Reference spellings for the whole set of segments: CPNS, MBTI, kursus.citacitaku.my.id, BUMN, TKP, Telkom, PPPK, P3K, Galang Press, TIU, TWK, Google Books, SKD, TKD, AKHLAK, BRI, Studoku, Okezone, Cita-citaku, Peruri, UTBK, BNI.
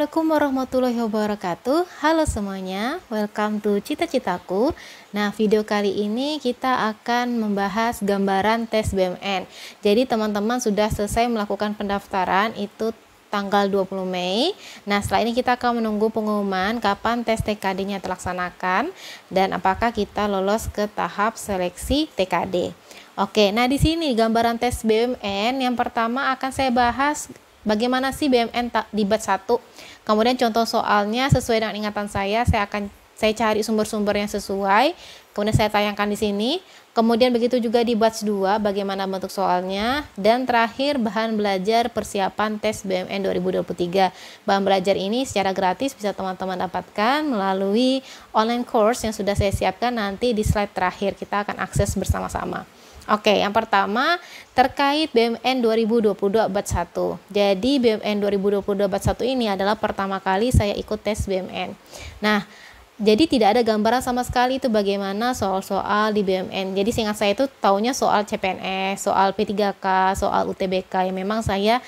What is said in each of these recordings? Assalamualaikum warahmatullahi wabarakatuh. Halo semuanya, welcome to Cita-citaku. Nah, video kali ini kita akan membahas gambaran tes BUMN. Jadi teman-teman sudah selesai melakukan pendaftaran itu tanggal 20 Mei. Nah, setelah ini kita akan menunggu pengumuman kapan tes TKD-nya terlaksanakan dan apakah kita lolos ke tahap seleksi TKD. Oke, nah di sini gambaran tes BUMN yang pertama akan saya bahas bagaimana sih BUMN di batch 1. Kemudian contoh soalnya sesuai dengan ingatan saya cari sumber-sumber yang sesuai, kemudian saya tayangkan di sini. Kemudian begitu juga di batch 2 bagaimana bentuk soalnya, dan terakhir bahan belajar persiapan tes BUMN 2023. Bahan belajar ini secara gratis bisa teman-teman dapatkan melalui online course yang sudah saya siapkan, nanti di slide terakhir kita akan akses bersama-sama. Oke, yang pertama terkait BUMN 2022 batch 1. Jadi BUMN 2022 batch 1 ini adalah pertama kali saya ikut tes BUMN. Nah, jadi tidak ada gambaran sama sekali itu bagaimana soal-soal di BUMN. Jadi seingat saya itu taunya soal CPNS, soal P3K, soal UTBK yang memang saya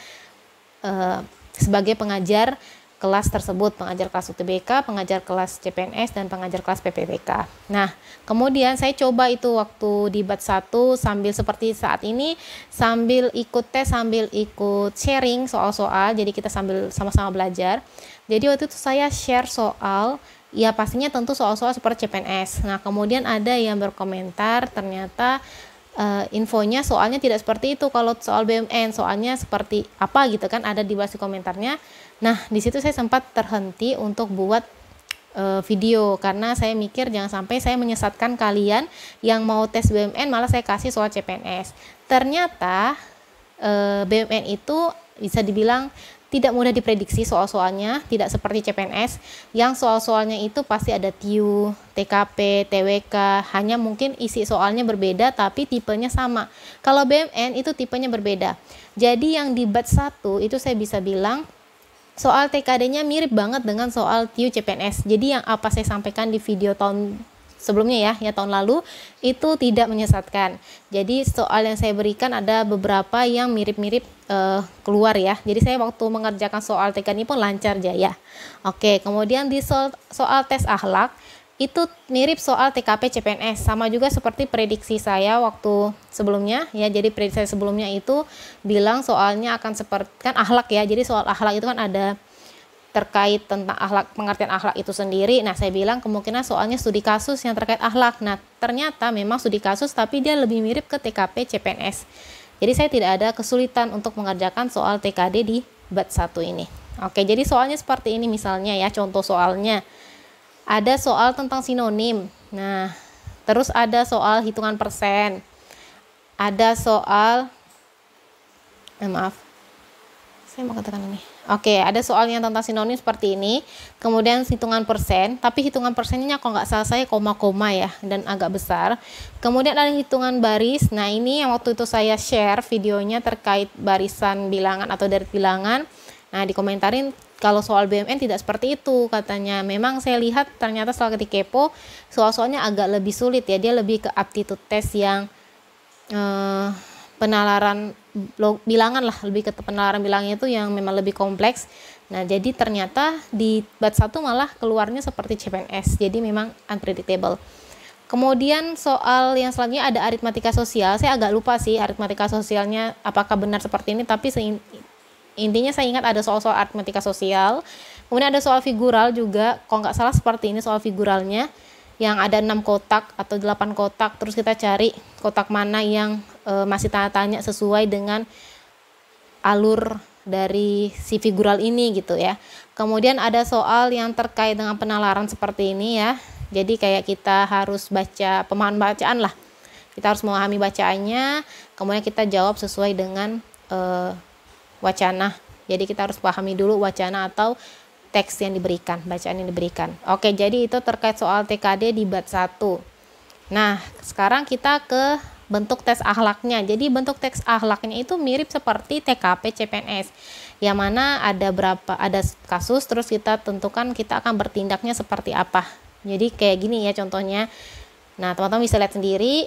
sebagai pengajar kelas tersebut, pengajar kelas UTBK, pengajar kelas CPNS, dan pengajar kelas PPPK. Nah, kemudian saya coba itu waktu di batch 1 sambil seperti saat ini, sambil ikut tes, sambil ikut sharing soal-soal, jadi kita sambil sama-sama belajar. Jadi waktu itu saya share soal, ya pastinya tentu soal-soal seperti CPNS. Nah, kemudian ada yang berkomentar ternyata infonya soalnya tidak seperti itu, kalau soal BUMN soalnya seperti apa gitu kan, ada di bawah komentarnya. Nah, di situ saya sempat terhenti untuk buat video karena saya mikir jangan sampai saya menyesatkan kalian yang mau tes BUMN, malah saya kasih soal CPNS. Ternyata BUMN itu bisa dibilang tidak mudah diprediksi soal-soalnya, tidak seperti CPNS yang soal-soalnya itu pasti ada TIU, TKP, TWK, hanya mungkin isi soalnya berbeda tapi tipenya sama. Kalau BUMN itu tipenya berbeda. Jadi yang di batch 1 itu saya bisa bilang soal TKD-nya mirip banget dengan soal TIU CPNS. Jadi yang apa saya sampaikan di video tahun sebelumnya ya tahun lalu, itu tidak menyesatkan. Jadi soal yang saya berikan ada beberapa yang mirip-mirip keluar ya. Jadi saya waktu mengerjakan soal TKD pun lancar jaya. Oke, kemudian di soal tes akhlak itu mirip soal TKP CPNS, sama juga seperti prediksi saya waktu sebelumnya ya. Jadi prediksi saya sebelumnya itu bilang soalnya akan seperti kan akhlak ya. Jadi soal akhlak itu kan ada terkait tentang akhlak, pengertian akhlak itu sendiri. Nah, saya bilang kemungkinan soalnya studi kasus yang terkait akhlak. Nah, ternyata memang studi kasus tapi dia lebih mirip ke TKP CPNS. Jadi saya tidak ada kesulitan untuk mengerjakan soal TKD di batch 1 ini. Oke, jadi soalnya seperti ini misalnya ya, contoh soalnya. Ada soal tentang sinonim. Nah, terus ada soal hitungan persen. Ada soal maaf. Saya mau katakan ini. Oke, ada soal yang tentang sinonim seperti ini, kemudian hitungan persen, tapi hitungan persennya kalau nggak salah saya koma-koma ya, dan agak besar. Kemudian ada hitungan baris. Nah, ini yang waktu itu saya share videonya terkait barisan bilangan atau dari bilangan. Nah, dikomentarin kalau soal BUMN tidak seperti itu katanya. Memang saya lihat ternyata setelah ketik kepo, soal-soalnya agak lebih sulit ya, dia lebih ke aptitude test yang penalaran bilangan lah, lebih ke penalaran bilangan itu yang memang lebih kompleks. Nah, jadi ternyata di batch 1 malah keluarnya seperti CPNS, jadi memang unpredictable. Kemudian soal yang selanjutnya ada aritmatika sosial. Saya agak lupa sih aritmatika sosialnya apakah benar seperti ini, tapi intinya saya ingat ada soal-soal aritmatika sosial. Kemudian ada soal figural juga, kalau nggak salah seperti ini soal figuralnya, yang ada 6 kotak atau 8 kotak, terus kita cari kotak mana yang masih tanya-tanya sesuai dengan alur dari si figural ini gitu ya. Kemudian ada soal yang terkait dengan penalaran seperti ini ya. Jadi kayak kita harus baca pemahaman bacaan lah. Kita harus memahami bacaannya, kemudian kita jawab sesuai dengan wacana. Jadi kita harus pahami dulu wacana atau teks yang diberikan, bacaan yang diberikan. Oke, jadi itu terkait soal TKD di batch 1. Nah, sekarang kita ke bentuk tes akhlaknya. Jadi bentuk tes akhlaknya itu mirip seperti TKP CPNS, yang mana ada berapa, ada kasus, terus kita tentukan kita akan bertindaknya seperti apa. Jadi kayak gini ya contohnya. Nah, teman-teman bisa lihat sendiri.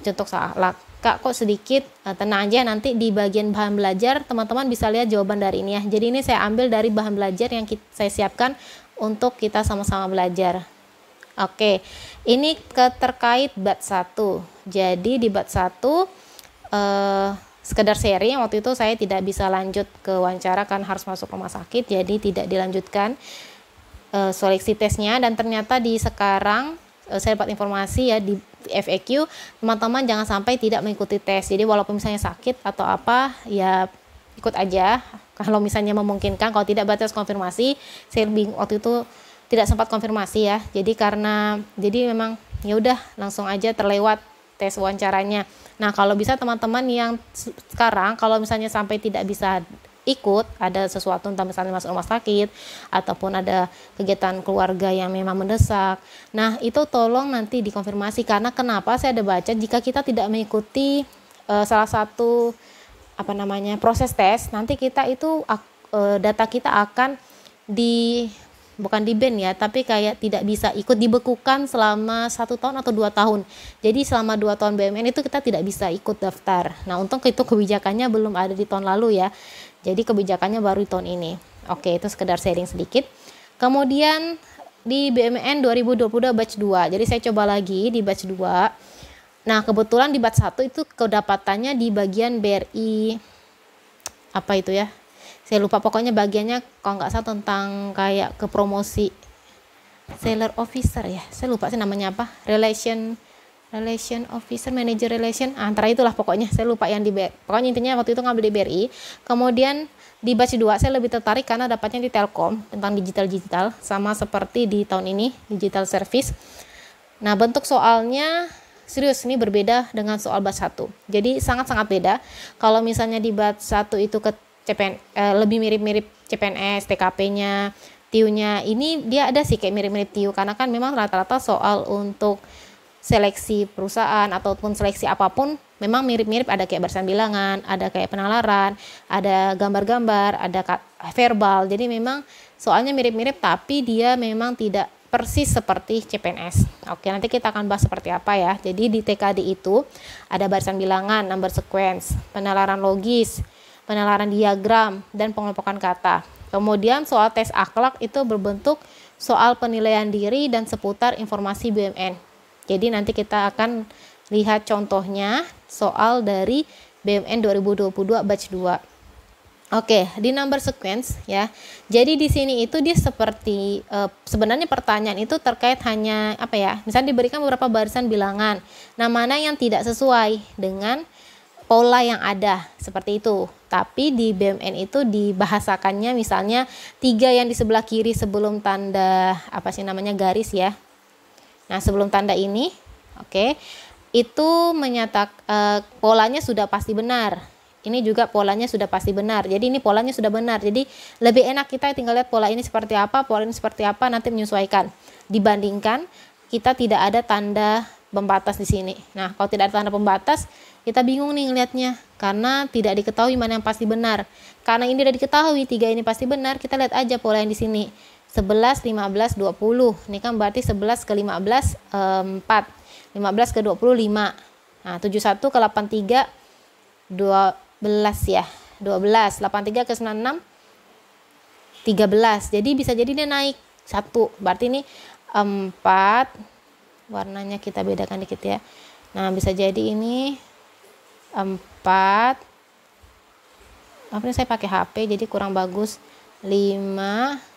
contoh akhlak. Kak kok sedikit, tenang aja, nanti di bagian bahan belajar teman-teman bisa lihat jawaban dari ini ya. Jadi ini saya ambil dari bahan belajar yang saya siapkan untuk kita sama-sama belajar. Oke, ini terkait bab 1. Jadi di bab 1 sekedar sharing, waktu itu saya tidak bisa lanjut ke wawancara kan harus masuk rumah sakit, jadi tidak dilanjutkan seleksi tesnya. Dan ternyata di sekarang saya dapat informasi ya di FAQ, teman-teman jangan sampai tidak mengikuti tes. Jadi walaupun misalnya sakit atau apa ya ikut aja kalau misalnya memungkinkan, kalau tidak batas konfirmasi. Saya waktu itu tidak sempat konfirmasi ya, jadi karena jadi memang ya udah langsung aja terlewat tes wawancaranya. Nah kalau bisa teman-teman yang sekarang kalau misalnya sampai tidak bisa ikut, ada sesuatu entah misalnya masuk rumah sakit ataupun ada kegiatan keluarga yang memang mendesak, nah itu tolong nanti dikonfirmasi. Karena kenapa saya ada baca, jika kita tidak mengikuti salah satu proses tes, nanti kita itu data kita akan bukan di ban ya, tapi kayak tidak bisa ikut, dibekukan selama 1 tahun atau 2 tahun. Jadi selama 2 tahun BUMN itu kita tidak bisa ikut daftar. Nah untung itu kebijakannya belum ada di tahun lalu ya, jadi kebijakannya baru di tahun ini. Oke, itu sekedar sharing sedikit. Kemudian di BUMN 2022 batch 2, jadi saya coba lagi di batch 2. Nah kebetulan di batch 1 itu kedapatannya di bagian BRI apa itu ya, saya lupa, pokoknya bagiannya kalau nggak salah tentang kayak ke promosi seller officer ya, saya lupa sih namanya apa, relation officer, manager relation, antara itulah pokoknya saya lupa yang di BRI. Pokoknya intinya waktu itu ngambil di BRI. Kemudian di batch 2 saya lebih tertarik karena dapatnya di Telkom tentang digital, sama seperti di tahun ini digital service. Nah bentuk soalnya serius, ini berbeda dengan soal batch 1, jadi sangat-sangat beda. Kalau misalnya di batch 1 itu ke lebih mirip-mirip CPNS, TKP-nya, TIU-nya. Ini dia ada sih kayak mirip-mirip TIU, karena kan memang rata-rata soal untuk seleksi perusahaan ataupun seleksi apapun memang mirip-mirip, ada kayak barisan bilangan, ada kayak penalaran, ada gambar-gambar, ada verbal. Jadi memang soalnya mirip-mirip, tapi dia memang tidak persis seperti CPNS. Oke, nanti kita akan bahas seperti apa ya. Jadi di TKD itu ada barisan bilangan, number sequence, penalaran logis, penalaran diagram, dan pengelompokan kata. Kemudian soal tes akhlak itu berbentuk soal penilaian diri dan seputar informasi BUMN. Jadi nanti kita akan lihat contohnya soal dari BUMN 2022 batch 2. Oke, di number sequence ya. Jadi di sini itu dia seperti sebenarnya pertanyaan itu terkait hanya apa ya? Misalnya diberikan beberapa barisan bilangan. Nah, mana yang tidak sesuai dengan pola yang ada seperti itu. Tapi di BMN itu dibahasakannya misalnya 3 yang di sebelah kiri sebelum tanda garis ya. Nah sebelum tanda ini, oke, itu menyatakan polanya sudah pasti benar. Ini juga polanya sudah pasti benar. Jadi ini polanya sudah benar. Jadi lebih enak kita tinggal lihat pola ini seperti apa, pola ini seperti apa, nanti menyesuaikan. Dibandingkan kita tidak ada tanda pembatas di sini. Nah kalau tidak ada tanda pembatas, kita bingung nih ngelihatnya, karena tidak diketahui mana yang pasti benar. Karena ini sudah diketahui 3 ini pasti benar, kita lihat aja pola yang di sini 11, 15, 20. Ini kan berarti 11 ke 15 4, 15 ke 20 5. Nah, 71 ke 83 12 ya. 12, 83 ke 96 13. Jadi bisa jadi dia naik 1. Berarti ini 4. Warnanya kita bedakan dikit ya. Nah, bisa jadi ini 4. Apalagi saya pakai HP jadi kurang bagus. 5.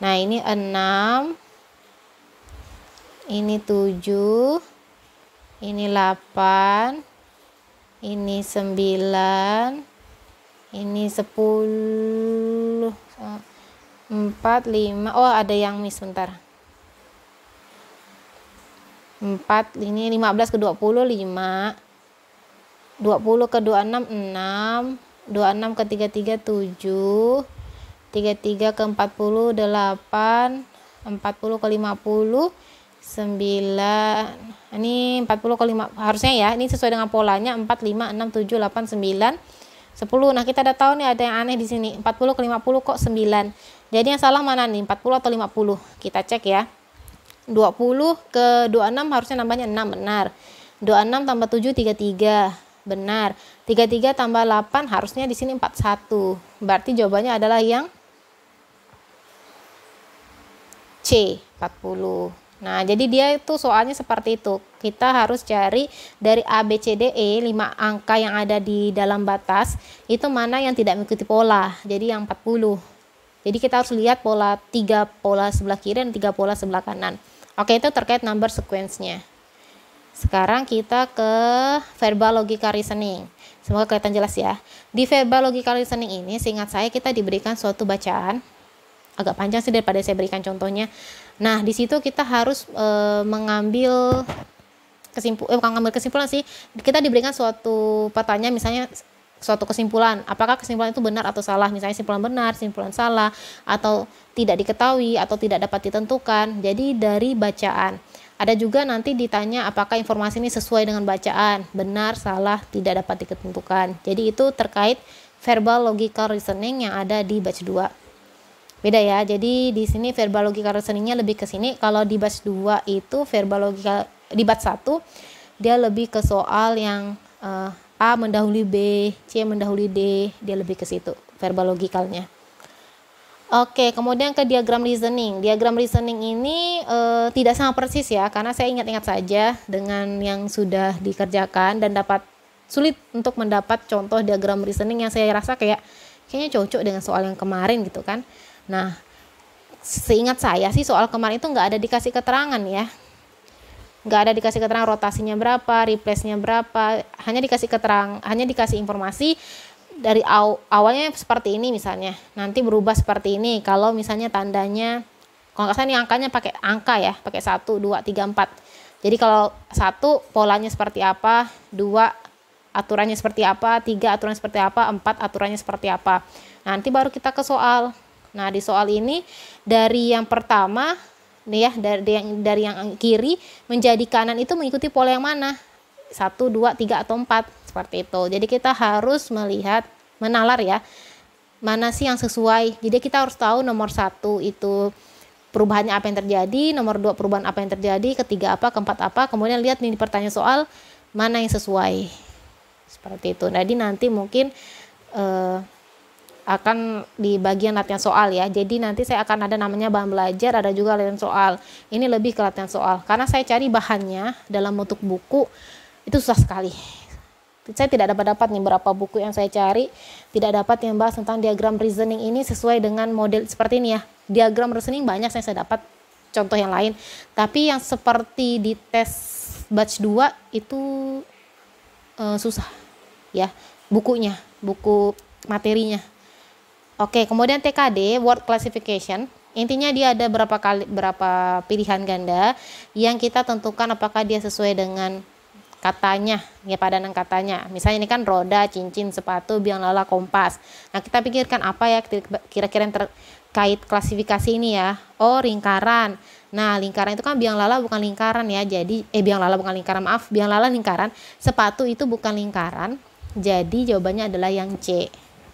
Nah, ini 6. Ini 7. Ini 8. Ini 9. Ini 10. 4, 5. Oh, ada yang miss bentar. 4, ini 15 ke 20, 5, 20 ke 26, 6, 26 ke 33, 7, 33 ke 40, 8, 40 ke 50, 9, ini 40 ke 5, harusnya ya, ini sesuai dengan polanya, 4, 5, 6, 7, 8, 9, 10, nah kita ada tahu nih ada yang aneh di sini, 40 ke 50 kok 9, jadi yang salah mana nih, 40 atau 50, kita cek ya. 20 ke 26 harusnya nambahnya 6 benar. 26 tambah 7 33, benar. 33 tambah 8 harusnya di sini 41. Berarti jawabannya adalah yang C, 40. Nah, jadi dia itu soalnya seperti itu. Kita harus cari dari A, B, C, D, E, 5 angka yang ada di dalam batas, itu mana yang tidak mengikuti pola. Jadi yang 40. Jadi kita harus lihat pola 3 pola sebelah kiri dan 3 pola sebelah kanan. Oke, itu terkait number sequence-nya. Sekarang kita ke verbal logical reasoning. Semoga kelihatan jelas ya. Di verbal logical reasoning ini, seingat saya kita diberikan suatu bacaan. Agak panjang sih daripada saya berikan contohnya. Nah, di situ kita harus mengambil kesimpulan, bukan mengambil kesimpulan sih. Kita diberikan suatu pertanyaan, misalnya suatu kesimpulan. Apakah kesimpulan itu benar atau salah? Misalnya kesimpulan benar, kesimpulan salah, atau tidak diketahui, atau tidak dapat ditentukan. Jadi dari bacaan. Ada juga nanti ditanya apakah informasi ini sesuai dengan bacaan. Benar, salah, tidak dapat ditentukan. Jadi itu terkait verbal logical reasoning yang ada di batch 2. Beda ya, jadi di sini verbal logical reasoning-nya lebih ke sini. Kalau di batch 2 itu verbal logical, di batch 1 dia lebih ke soal yang A mendahului B, C mendahului D, dia lebih ke situ verbal logikalnya. Oke, kemudian ke diagram reasoning. Diagram reasoning ini tidak sama persis ya, karena saya ingat-ingat saja dengan yang sudah dikerjakan dan dapat sulit untuk mendapat contoh diagram reasoning yang saya rasa kayaknya cocok dengan soal yang kemarin gitu kan. Nah, seingat saya sih soal kemarin itu nggak ada dikasih keterangan ya, nggak ada dikasih keterangan rotasinya berapa, replace-nya berapa, hanya dikasih informasi dari awalnya seperti ini misalnya, nanti berubah seperti ini. Kalau misalnya tandanya, kalau nggak salah ini angkanya pakai angka ya, pakai 1, 2, 3, 4. Jadi kalau 1 polanya seperti apa, 2 aturannya seperti apa, 3 aturannya seperti apa, 4 aturannya seperti apa. Nanti baru kita ke soal. Nah, di soal ini dari yang pertama nih ya, dari yang kiri menjadi kanan itu mengikuti pola yang mana? 1, 2, 3 atau 4 seperti itu. Jadi kita harus melihat, menalar ya. Mana sih yang sesuai? Jadi kita harus tahu nomor 1 itu perubahannya apa yang terjadi, nomor 2 perubahan apa yang terjadi, ketiga apa, keempat apa, kemudian lihat nih di pertanyaan soal mana yang sesuai. Seperti itu. Jadi nanti mungkin akan di bagian latihan soal ya. Jadi nanti saya akan ada namanya bahan belajar, ada juga latihan soal. Ini lebih ke latihan soal. Karena saya cari bahannya dalam bentuk buku itu susah sekali. Saya tidak dapat nih berapa buku yang saya cari, tidak dapat yang bahas tentang diagram reasoning ini sesuai dengan model seperti ini ya. Diagram reasoning banyak saya dapat contoh yang lain. Tapi yang seperti di tes batch 2 itu susah ya bukunya, buku materinya. Oke, kemudian TKD, word classification. Intinya dia ada berapa pilihan ganda yang kita tentukan apakah dia sesuai dengan katanya, ya padanan katanya. Misalnya ini kan roda, cincin, sepatu, biang lala, kompas. Nah, kita pikirkan apa ya kira-kira yang terkait klasifikasi ini ya. Oh, lingkaran. Nah, lingkaran itu kan biang lala bukan lingkaran ya. Jadi biang lala bukan lingkaran, maaf, biang lala lingkaran. Sepatu itu bukan lingkaran. Jadi jawabannya adalah yang C.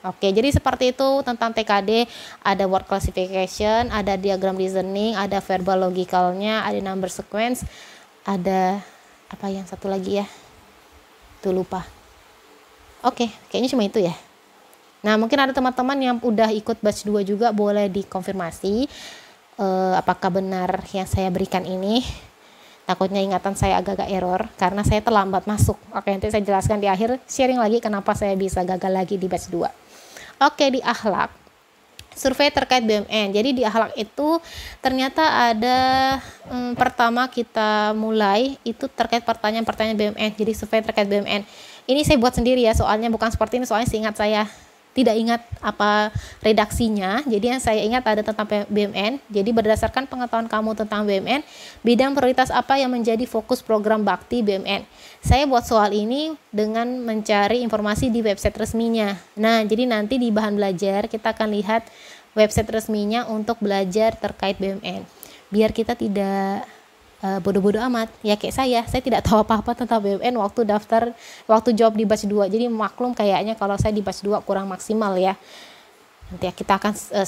Oke, jadi seperti itu tentang TKD, ada word classification, ada diagram reasoning, ada verbal logicalnya, ada number sequence, ada apa yang satu lagi ya, tuh lupa. Oke, kayaknya cuma itu ya. Nah, mungkin ada teman-teman yang udah ikut batch 2 juga boleh dikonfirmasi apakah benar yang saya berikan ini. Takutnya ingatan saya agak-agak error karena saya terlambat masuk. Oke, nanti saya jelaskan di akhir sharing lagi kenapa saya bisa gagal lagi di batch 2. Oke, di akhlak. Survei terkait BUMN. Jadi di akhlak itu ternyata ada pertama kita mulai itu terkait pertanyaan-pertanyaan BUMN. Jadi survei terkait BUMN. Ini saya buat sendiri ya, soalnya bukan seperti ini, soalnya seingat saya. Tidak ingat apa redaksinya, jadi yang saya ingat ada tentang BUMN. Jadi berdasarkan pengetahuan kamu tentang BUMN, bidang prioritas apa yang menjadi fokus program bakti BUMN? Saya buat soal ini dengan mencari informasi di website resminya. Nah, jadi nanti di bahan belajar kita akan lihat website resminya untuk belajar terkait BUMN. Biar kita tidak bodoh-bodoh amat, ya kayak saya tidak tahu apa-apa tentang BUMN waktu job di batch 2, jadi maklum kayaknya kalau saya di batch 2 kurang maksimal ya. Nanti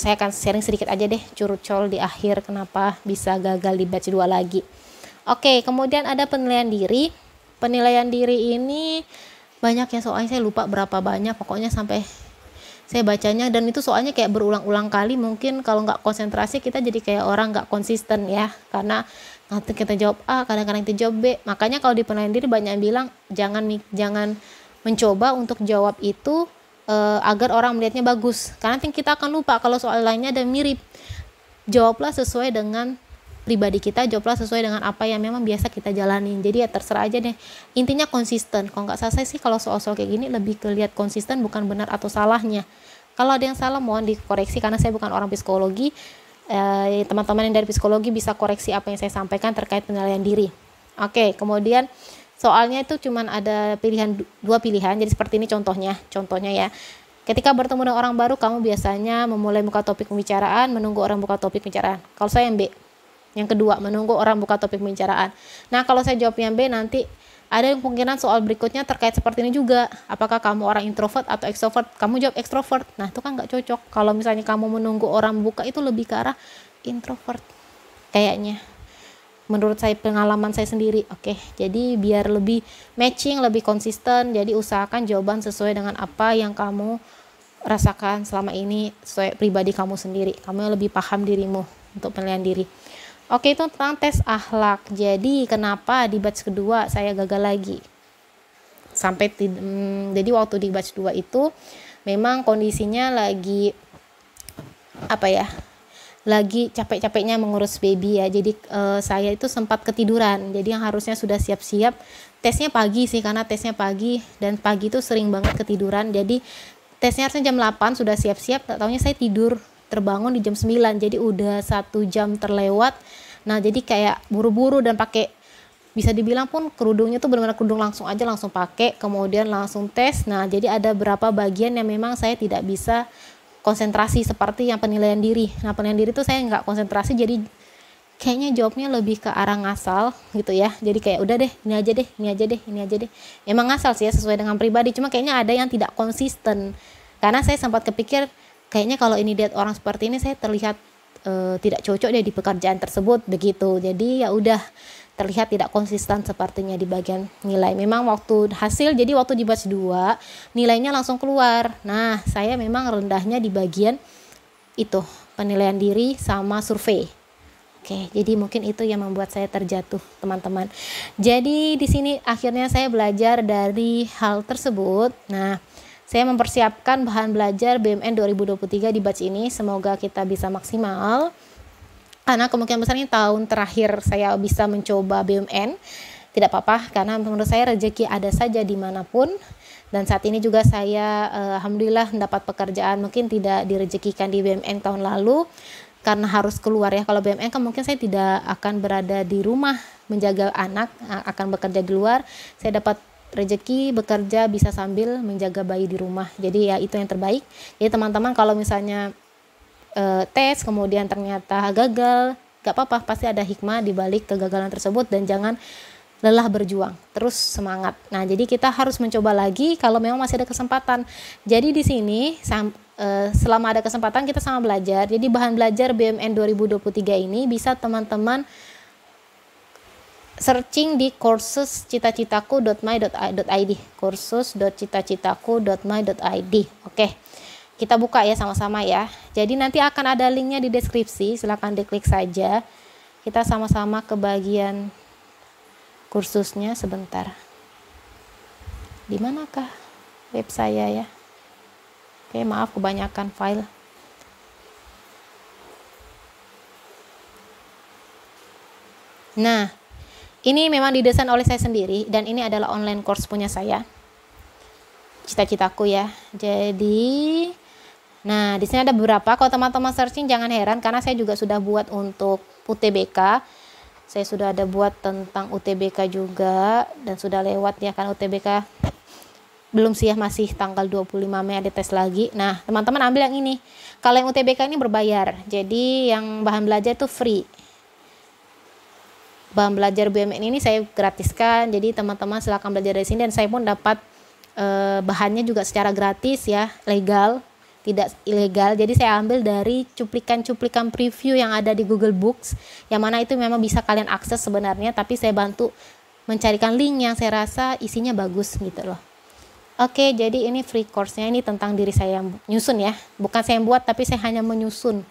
saya akan sharing sedikit aja deh, curcol di akhir kenapa bisa gagal di batch 2 lagi. Oke, kemudian ada penilaian diri. Penilaian diri ini banyak ya soalnya, saya lupa berapa banyak, pokoknya sampai saya bacanya, dan itu soalnya kayak berulang-ulang kali. Mungkin kalau nggak konsentrasi kita jadi kayak orang nggak konsisten ya, karena nanti kita jawab A, kadang-kadang kita jawab B. Makanya kalau di penilaian diri banyak yang bilang jangan mencoba untuk jawab itu agar orang melihatnya bagus, karena nanti kita akan lupa kalau soal lainnya ada mirip. Jawablah sesuai dengan pribadi kita, jawablah sesuai dengan apa yang memang biasa kita jalanin. Jadi ya terserah aja deh, intinya konsisten. Kalau nggak salah saya sih kalau soal-soal kayak gini lebih kelihatan konsisten, bukan benar atau salahnya. Kalau ada yang salah mohon dikoreksi, karena saya bukan orang psikologi. Teman-teman yang dari psikologi bisa koreksi apa yang saya sampaikan terkait penilaian diri. Oke, kemudian soalnya itu cuman ada pilihan, dua pilihan. Jadi seperti ini contohnya ya. Ketika bertemu dengan orang baru, kamu biasanya memulai buka topik pembicaraan, menunggu orang buka topik pembicaraan. Kalau saya yang B. Yang kedua, menunggu orang buka topik pembicaraan. Nah, kalau saya jawab yang B, nanti ada yang kemungkinan soal berikutnya terkait seperti ini juga. Apakah kamu orang introvert atau extrovert? Kamu jawab extrovert. Nah, itu kan nggak cocok. Kalau misalnya kamu menunggu orang buka, itu lebih ke arah introvert kayaknya. Menurut saya, pengalaman saya sendiri. Oke, jadi biar lebih matching, lebih konsisten, jadi usahakan jawaban sesuai dengan apa yang kamu rasakan selama ini, sesuai pribadi kamu sendiri. Kamu lebih paham dirimu untuk penilaian diri. Oke, itu tentang tes akhlak. Jadi kenapa di batch kedua saya gagal lagi? Jadi waktu di batch 2 itu memang kondisinya lagi apa ya? Lagi capek-capeknya mengurus baby ya. Jadi saya itu sempat ketiduran. Jadi yang harusnya sudah siap-siap, tesnya pagi sih, karena tesnya pagi dan pagi itu sering banget ketiduran. Jadi tesnya harusnya jam 8 sudah siap-siap, tak taunya saya tidur. Terbangun di jam 9, jadi udah 1 jam terlewat. Nah, jadi kayak buru-buru dan pakai, bisa dibilang pun kerudungnya tuh benar-benar kerudung langsung pakai, kemudian langsung tes. Nah, jadi ada berapa bagian yang memang saya tidak bisa konsentrasi, seperti yang penilaian diri. Nah, penilaian diri tuh saya nggak konsentrasi, jadi kayaknya jawabnya lebih ke arah ngasal gitu ya. Jadi kayak udah deh, ini aja deh, ini aja deh, ini aja deh. Emang ngasal sih ya, sesuai dengan pribadi, cuma kayaknya ada yang tidak konsisten. Karena saya sempat kepikir, kayaknya kalau ini lihat orang seperti ini saya terlihat tidak cocok deh di pekerjaan tersebut begitu. Jadi ya udah, terlihat tidak konsisten sepertinya di bagian nilai. Memang waktu hasil, jadi waktu di batch 2 nilainya langsung keluar. Nah, saya memang rendahnya di bagian itu, penilaian diri sama survei. Oke, jadi mungkin itu yang membuat saya terjatuh, teman-teman. Jadi di sini akhirnya saya belajar dari hal tersebut. Nah, saya mempersiapkan bahan belajar BMN 2023 di batch ini. Semoga kita bisa maksimal. Karena kemungkinan besar ini tahun terakhir saya bisa mencoba BMN. Tidak apa-apa, karena menurut saya rezeki ada saja dimanapun. Dan saat ini juga saya alhamdulillah mendapat pekerjaan. Mungkin tidak direzekikan di BMN tahun lalu, karena harus keluar ya. Kalau BMN kan mungkin saya tidak akan berada di rumah menjaga anak, akan bekerja di luar. Saya dapat rezeki bekerja bisa sambil menjaga bayi di rumah. Jadi ya itu yang terbaik. Jadi teman-teman kalau misalnya tes kemudian ternyata gagal, gak apa-apa, pasti ada hikmah di balik kegagalan tersebut, dan jangan lelah berjuang, terus semangat. Nah, jadi kita harus mencoba lagi kalau memang masih ada kesempatan. Jadi di sini selama ada kesempatan kita sama belajar. Jadi bahan belajar BMN 2023 ini bisa teman-teman searching di kursus.citacitaku.my.id, kursus.citacitaku.my.id. Oke, kita buka ya sama-sama ya. Jadi nanti akan ada linknya di deskripsi, silahkan diklik saja. Kita sama-sama ke bagian kursusnya sebentar. Di manakah web saya ya? Oke, maaf kebanyakan file. Nah, ini memang didesain oleh saya sendiri, dan ini adalah online course punya saya, Cita-citaku ya. Jadi, nah di sini ada beberapa. Kalau teman-teman searching jangan heran, karena saya juga sudah buat untuk UTBK. Saya sudah ada buat tentang UTBK juga, dan sudah lewat ya kan UTBK. Belum sih ya, masih tanggal 25 Mei ada tes lagi. Nah, teman-teman ambil yang ini. Kalau yang UTBK ini berbayar, jadi yang bahan belajar itu free. Bahan belajar BMN ini saya gratiskan, jadi teman-teman silahkan belajar dari sini, dan saya pun dapat bahannya juga secara gratis ya, legal, tidak ilegal. Jadi saya ambil dari cuplikan-cuplikan preview yang ada di Google Books, yang mana itu memang bisa kalian akses sebenarnya, tapi saya bantu mencarikan link yang saya rasa isinya bagus gitu loh. Oke, jadi ini free course-nya, ini tentang diri saya yang nyusun ya, bukan saya yang buat, tapi saya hanya menyusun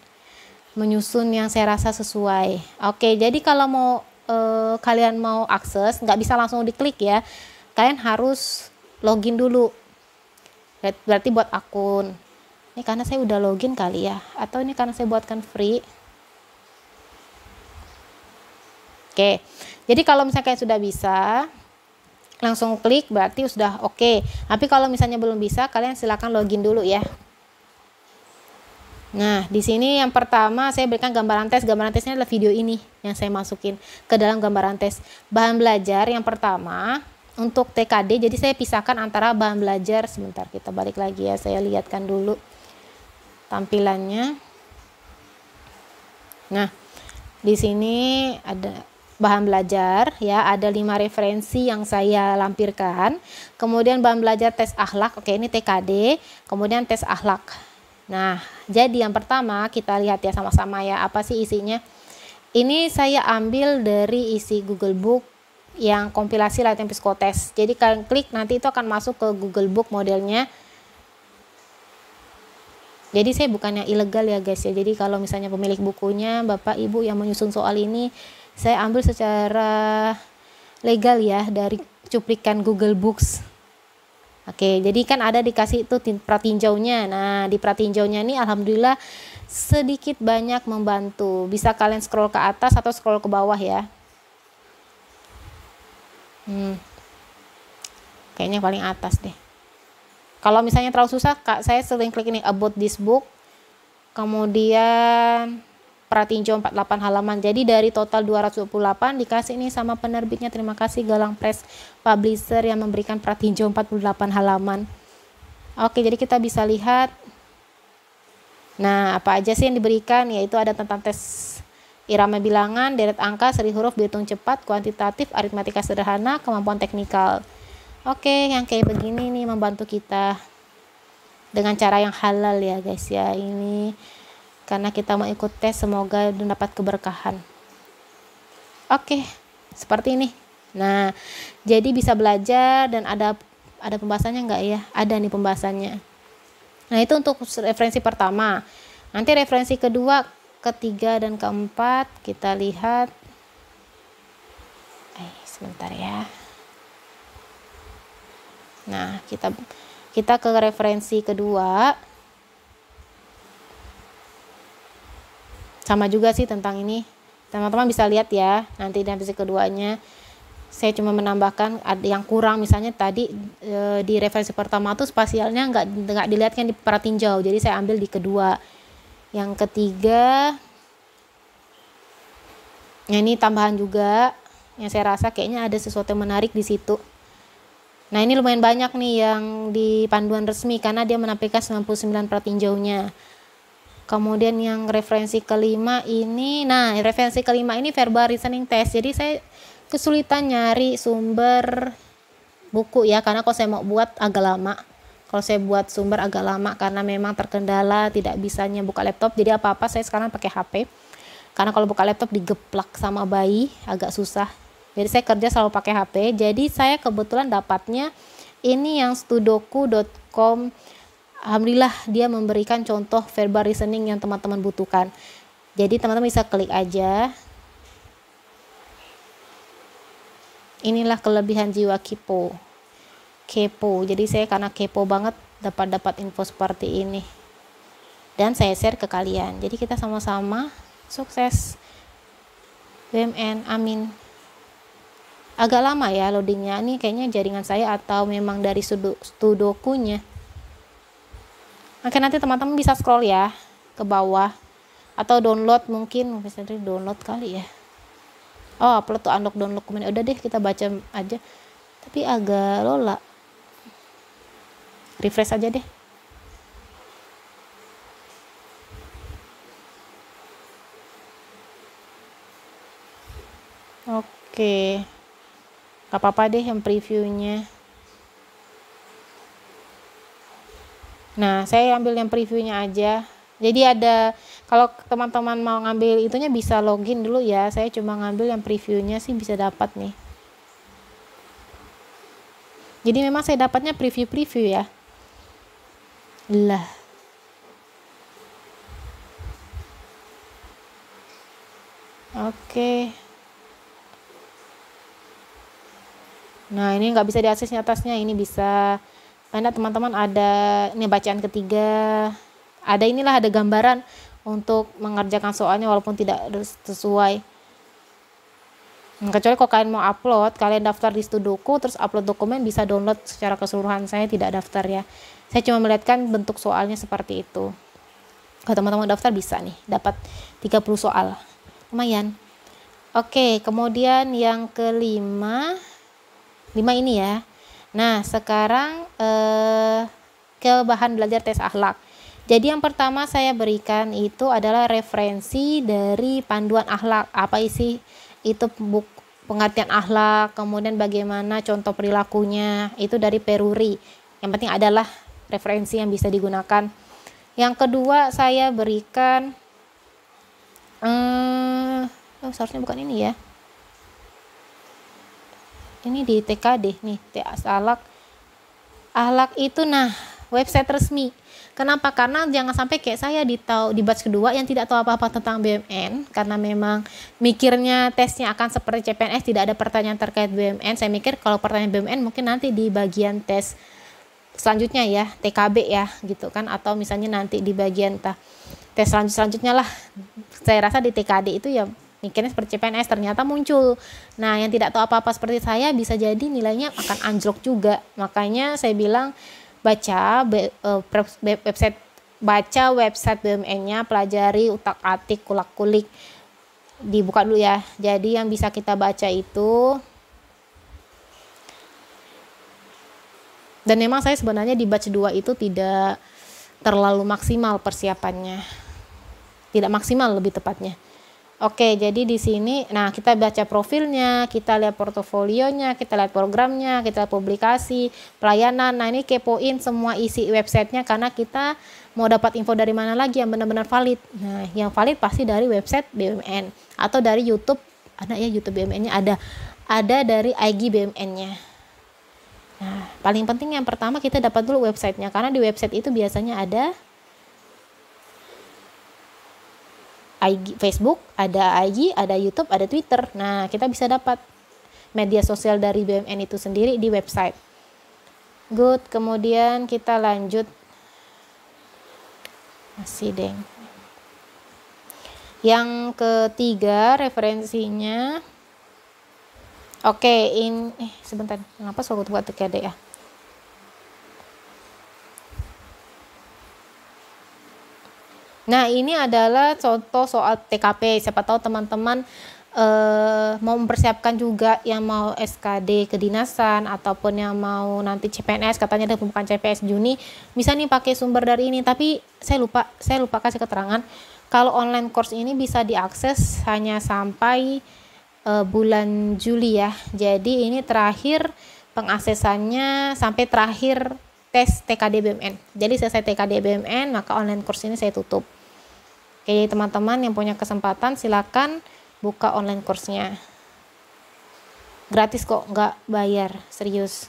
yang saya rasa sesuai. Oke, jadi kalau mau kalian mau akses, nggak bisa langsung diklik ya, kalian harus login dulu, berarti buat akun. Ini karena saya udah login kali ya, atau ini karena saya buatkan free. Oke, jadi kalau misalnya kalian sudah bisa, langsung klik berarti sudah oke. Tapi kalau misalnya belum bisa, kalian silakan login dulu ya. Nah, di sini yang pertama saya berikan gambaran tes. Gambaran tesnya adalah video ini yang saya masukin ke dalam gambaran tes. Bahan belajar yang pertama untuk TKD, jadi saya pisahkan antara bahan belajar. Sebentar, kita balik lagi ya, saya lihatkan dulu tampilannya. Nah, di sini ada bahan belajar ya, ada 5 referensi yang saya lampirkan. Kemudian bahan belajar tes akhlak. Oke, ini TKD, kemudian tes akhlak. Nah, jadi yang pertama kita lihat ya sama-sama ya, apa sih isinya. Ini saya ambil dari isi Google Book yang kompilasi latihan psikotes. Jadi kalian klik, nanti itu akan masuk ke Google Book modelnya. Jadi saya bukannya ilegal ya guys ya, jadi kalau misalnya pemilik bukunya, Bapak Ibu yang menyusun soal ini, saya ambil secara legal ya, dari cuplikan Google Books. Oke, jadi kan ada dikasih itu pratinjaunya. Nah, di pratinjaunya ini alhamdulillah sedikit banyak membantu. Bisa kalian scroll ke atas atau scroll ke bawah ya. Kayaknya paling atas deh. Kalau misalnya terlalu susah, Kak, saya sering klik ini about this book. Kemudian pratinjau 48 halaman. Jadi dari total 228 dikasih ini sama penerbitnya. Terima kasih Galang Press Publisher yang memberikan pratinjau 48 halaman. Oke, jadi kita bisa lihat. Nah, apa aja sih yang diberikan? Yaitu ada tentang tes irama bilangan, deret angka, seri huruf, dihitung cepat, kuantitatif, aritmatika sederhana, kemampuan teknikal. Oke, yang kayak begini nih membantu kita dengan cara yang halal ya guys ya. Ini karena kita mau ikut tes, semoga mendapat keberkahan. Oke, seperti ini. Nah, jadi bisa belajar dan ada pembahasannya nggak ya? Ada nih pembahasannya. Nah, itu untuk referensi pertama. Nanti referensi kedua, ketiga, dan keempat kita lihat. Sebentar ya. Nah, kita ke referensi kedua. Sama juga sih tentang ini, teman-teman bisa lihat ya nanti di episode keduanya. Saya cuma menambahkan ada yang kurang, misalnya tadi di referensi pertama tuh spasialnya nggak dilihatkan di pratinjau, jadi saya ambil di kedua. Yang ketiga, ini tambahan juga yang saya rasa kayaknya ada sesuatu yang menarik di situ. Nah, ini lumayan banyak nih yang di panduan resmi karena dia menampilkan 99 pratinjaunya. Kemudian yang referensi kelima ini, nah referensi kelima ini verbal reasoning test. Jadi saya kesulitan nyari sumber buku ya, karena kalau saya mau buat agak lama. Kalau saya buat sumber agak lama karena memang terkendala, tidak bisanya buka laptop. Jadi apa-apa saya sekarang pakai HP. Karena kalau buka laptop digeplak sama bayi agak susah. Jadi saya kerja selalu pakai HP. Jadi saya kebetulan dapatnya ini yang studoku.com. Alhamdulillah dia memberikan contoh verbal reasoning yang teman-teman butuhkan. Jadi teman-teman bisa klik aja. Inilah kelebihan jiwa kepo. Jadi saya karena kepo banget dapat info seperti ini. Dan saya share ke kalian. Jadi kita sama-sama sukses. BUMN, amin. Agak lama ya loadingnya. Ini kayaknya jaringan saya atau memang dari studokunya. Oke, nanti teman-teman bisa scroll ya ke bawah atau download, mungkin misalnya download kali ya. Oh, upload tuh, unlock download dokumen. Udah deh, kita baca aja. Tapi agak lola. Refresh aja deh. Oke. Gak apa-apa deh yang previewnya. Nah, saya ambil yang previewnya aja. Jadi ada, kalau teman-teman mau ngambil itunya bisa login dulu ya. Saya cuma ngambil yang previewnya sih bisa dapat nih. Jadi memang saya dapatnya preview-preview ya. Lah. Oke. Nah, ini nggak bisa diakses atasnya, ini bisa. Karena teman-teman ada ini bacaan ketiga. Ada inilah, ada gambaran untuk mengerjakan soalnya walaupun tidak sesuai. Kecuali kalau kalian mau upload, kalian daftar di Studoku, terus upload dokumen, bisa download secara keseluruhan. Saya tidak daftar ya. Saya cuma melihatkan bentuk soalnya seperti itu. Kalau teman-teman daftar bisa nih, dapat 30 soal. Lumayan. Oke, kemudian yang kelima. Lima ini ya. Nah, sekarang ke bahan belajar tes akhlak. Jadi yang pertama saya berikan itu adalah referensi dari panduan akhlak. Apa isi? Itu pengertian akhlak, kemudian bagaimana contoh perilakunya, itu dari Peruri. Yang penting adalah referensi yang bisa digunakan. Yang kedua saya berikan seharusnya bukan ini ya, ini di TKD nih, tes akhlak. Akhlak itu nah website resmi. Kenapa? Karena jangan sampai kayak saya di batch kedua yang tidak tahu apa-apa tentang BUMN, karena memang mikirnya tesnya akan seperti CPNS, tidak ada pertanyaan terkait BUMN. Saya mikir kalau pertanyaan BUMN mungkin nanti di bagian tes selanjutnya ya, TKB ya gitu kan, atau misalnya nanti di bagian tes selanjutnya lah. Saya rasa di TKD itu ya mikirnya seperti CPNS, ternyata muncul. Nah, yang tidak tahu apa-apa seperti saya bisa jadi nilainya akan anjlok juga. Makanya saya bilang baca website, baca website BUMN-nya, pelajari, utak-atik, kulak-kulik, dibuka dulu ya. Jadi yang bisa kita baca itu, dan memang saya sebenarnya di batch 2 itu tidak terlalu maksimal persiapannya, tidak maksimal lebih tepatnya. Oke, jadi di sini, nah kita baca profilnya, kita lihat portofolionya, kita lihat programnya, kita lihat publikasi, pelayanan. Nah ini kepoin semua isi websitenya, karena kita mau dapat info dari mana lagi yang benar-benar valid. Nah yang valid pasti dari website BUMN atau dari YouTube, ada ya YouTube BUMN-nya, ada dari IG BUMN-nya. Nah paling penting yang pertama kita dapat dulu websitenya, karena di website itu biasanya ada IG, Facebook, ada IG, ada YouTube, ada Twitter. Nah, kita bisa dapat media sosial dari BUMN itu sendiri di website. Good, kemudian kita lanjut. Masih deng. Yang ketiga referensinya. Oke, ini sebentar. Kenapa soal buat TKD ya? Nah ini adalah contoh soal TKP, siapa tahu teman-teman mau mempersiapkan juga yang mau SKD kedinasan ataupun yang mau nanti CPNS, katanya ada pembukaan CPNS Juni, bisa nih pakai sumber dari ini. Tapi saya lupa kasih keterangan kalau online course ini bisa diakses hanya sampai bulan Juli ya. Jadi ini terakhir pengaksesannya sampai terakhir tes TKD BUMN. Jadi selesai TKD BUMN, maka online course ini saya tutup. Oke, teman-teman yang punya kesempatan silakan buka online course-nya. Gratis kok, nggak bayar, serius.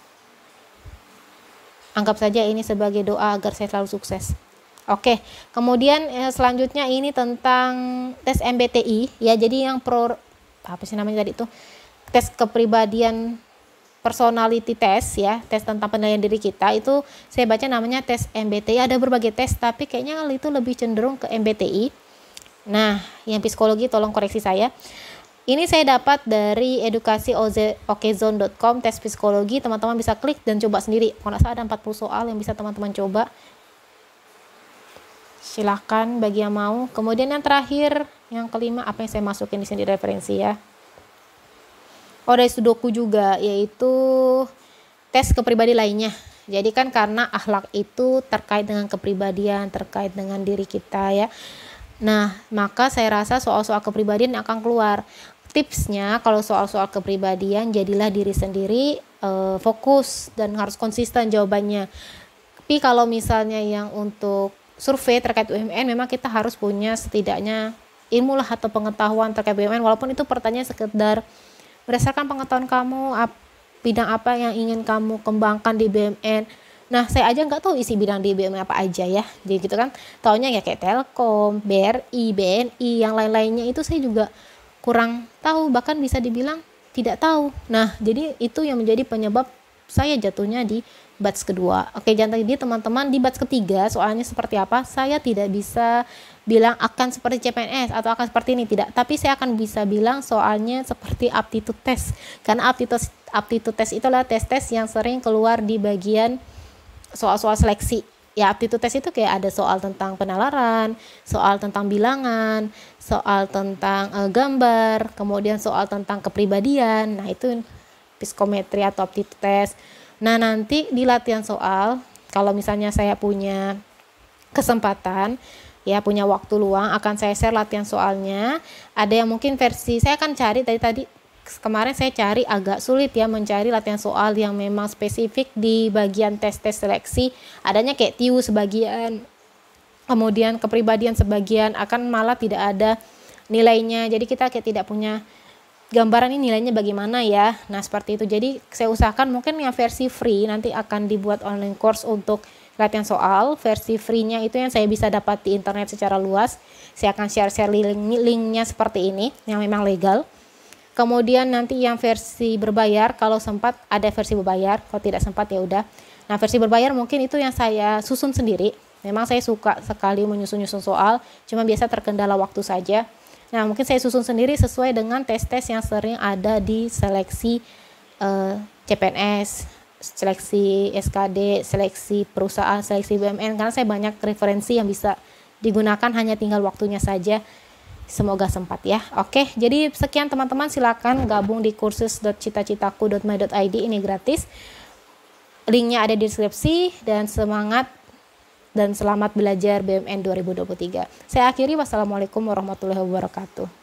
Anggap saja ini sebagai doa agar saya selalu sukses. Oke, kemudian selanjutnya ini tentang tes MBTI ya. Jadi yang apa sih namanya tadi itu? Tes kepribadian personality test ya, tes tentang penilaian diri kita, itu saya baca namanya tes MBTI. Ada berbagai tes tapi kayaknya itu lebih cenderung ke MBTI. Nah yang psikologi tolong koreksi saya. Ini saya dapat dari edukasi.okezone.com, tes psikologi. Teman-teman bisa klik dan coba sendiri. Kalau nggak salah ada 40 soal yang bisa teman-teman coba, silahkan bagi yang mau. Kemudian yang terakhir, yang kelima, apa yang saya masukin di sini referensi ya. Oh, dari Sudoku juga, yaitu tes kepribadian lainnya. Jadi kan karena akhlak itu terkait dengan kepribadian, terkait dengan diri kita ya. Nah, maka saya rasa soal-soal kepribadian akan keluar. Tipsnya kalau soal-soal kepribadian, jadilah diri sendiri, fokus dan harus konsisten jawabannya. Tapi kalau misalnya yang untuk survei terkait UMN, memang kita harus punya setidaknya ilmu lah atau pengetahuan terkait UMN, walaupun itu pertanyaan sekedar berdasarkan pengetahuan kamu bidang apa yang ingin kamu kembangkan di BUMN. Nah, saya aja nggak tahu isi bidang di BUMN apa aja ya. Jadi gitu kan, taunya ya kayak Telkom, BRI, BNI, yang lain-lainnya itu saya juga kurang tahu, bahkan bisa dibilang tidak tahu. Nah, jadi itu yang menjadi penyebab saya jatuhnya di batch kedua. Oke, jangan tadi teman-teman di batch ketiga soalnya seperti apa, saya tidak bisa bilang akan seperti CPNS atau akan seperti ini, tidak. Tapi saya akan bisa bilang soalnya seperti aptitude test. Karena aptitude test itulah tes-tes yang sering keluar di bagian soal-soal seleksi. Ya, aptitude test itu kayak ada soal tentang penalaran, soal tentang bilangan, soal tentang gambar, kemudian soal tentang kepribadian. Nah, itu psikometri atau aptitude test. Nah, nanti di latihan soal, kalau misalnya saya punya kesempatan, ya punya waktu luang, akan saya share latihan soalnya. Ada yang mungkin versi, saya akan cari tadi kemarin saya cari agak sulit ya mencari latihan soal yang memang spesifik di bagian tes-tes seleksi. Adanya kayak TIU sebagian, kemudian kepribadian sebagian, akan malah tidak ada nilainya. Jadi kita kayak tidak punya gambaran ini nilainya bagaimana ya. Nah, seperti itu. Jadi saya usahakan mungkin yang versi free nanti akan dibuat online course untuk latihan soal. Versi free-nya itu yang saya bisa dapat di internet secara luas. Saya akan share-share link-nya seperti ini yang memang legal. Kemudian nanti yang versi berbayar, kalau sempat ada versi berbayar, kalau tidak sempat ya udah. Nah, versi berbayar mungkin itu yang saya susun sendiri. Memang saya suka sekali menyusun-nyusun soal, cuma biasa terkendala waktu saja. Nah, mungkin saya susun sendiri sesuai dengan tes-tes yang sering ada di seleksi CPNS, seleksi SKD, seleksi perusahaan, seleksi BUMN, karena saya banyak referensi yang bisa digunakan, hanya tinggal waktunya saja. Semoga sempat ya. Oke, jadi sekian teman-teman, silakan gabung di kursus.citacitaku.my.id, ini gratis. Linknya ada di deskripsi, dan semangat dan selamat belajar BUMN 2023. Saya akhiri, wassalamualaikum warahmatullahi wabarakatuh.